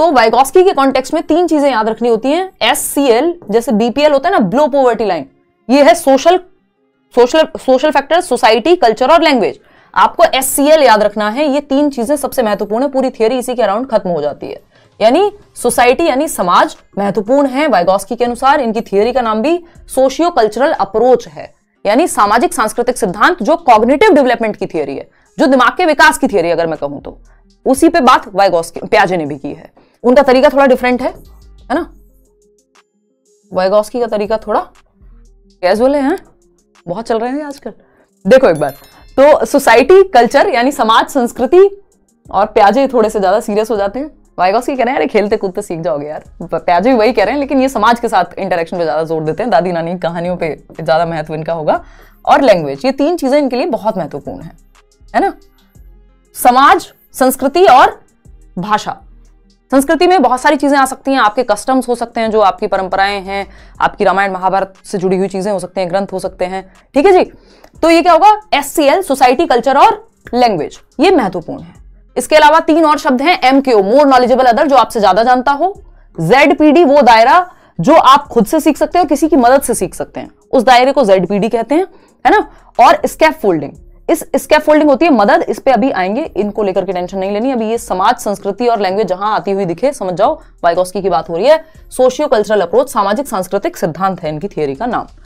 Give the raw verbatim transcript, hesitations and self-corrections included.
तो वाइगोत्स्की के कॉन्टेक्स्ट में तीन चीजें याद रखनी होती हैं। एस सी एल जैसे बी पी एल होता है ना, बिलो पॉवर्टी लाइन, ये है social social social factor, society, culture और लैंग्वेज। आपको एस सी एल याद रखना है। ये तीन चीजें सबसे महत्वपूर्ण है, पूरी थियोरी इसी के अराउंड खत्म हो जाती है। यानी सोसाइटी यानी समाज महत्वपूर्ण है वाइगोत्स्की के अनुसार। इनकी थियोरी का नाम भी सोशियो कल्चरल अप्रोच है, यानी सामाजिक सांस्कृतिक सिद्धांत, जो कॉग्निटिव डेवलपमेंट की थियोरी है, जो दिमाग के विकास की थियोरी अगर मैं कहूं तो। उसी पे बात वाइगोत्स्की पियाजे ने भी की है। उनका तरीका थोड़ा डिफरेंट है, है ना। वाइगोत्स्की का तरीका थोड़ा कैजुअल है, बहुत चल रहे हैं आजकल। देखो एक बार तो, सोसाइटी, कल्चर यानी समाज, संस्कृति, और पियाजे थोड़े से ज्यादा सीरियस हो जाते हैं। वाइगोत्स्की कह रहे हैं अरे खेलते कूदते सीख जाओगे यार, पियाजे वही कह रहे हैं, लेकिन ये समाज के साथ इंटरेक्शन पे ज्यादा जोर देते हैं, दादी नानी की कहानियों पे ज्यादा महत्व इनका होगा, और लैंग्वेज। ये तीन चीजें इनके लिए बहुत महत्वपूर्ण है, है ना। समाज, संस्कृति और भाषा। संस्कृति में बहुत सारी चीजें आ सकती हैं, आपके कस्टम्स हो सकते हैं, जो आपकी परंपराएं हैं, आपकी रामायण महाभारत से जुड़ी हुई चीजें हो सकती हैं, ग्रंथ हो सकते हैं, ठीक है जी। तो ये क्या होगा, S C L, society, culture और लैंग्वेज, ये महत्वपूर्ण है। इसके अलावा तीन और शब्द हैं, M Q, more knowledgeable other, जो आपसे ज्यादा जानता हो, जेड पी डी, वो दायरा जो आप खुद से सीख सकते हैं और किसी की मदद से सीख सकते हैं, उस दायरे को जेड पी डी कहते हैं, है ना। और स्कैफोल्डिंग, इस स्कैफोल्डिंग होती है मदद, इस पे अभी आएंगे, इनको लेकर के टेंशन नहीं लेनी अभी। ये समाज, संस्कृति और लैंग्वेज जहां आती हुई दिखे, समझ जाओ वाइगोत्स्की की बात हो रही है। सोशियो कल्चरल अप्रोच, सामाजिक सांस्कृतिक सिद्धांत है इनकी थियोरी का नाम।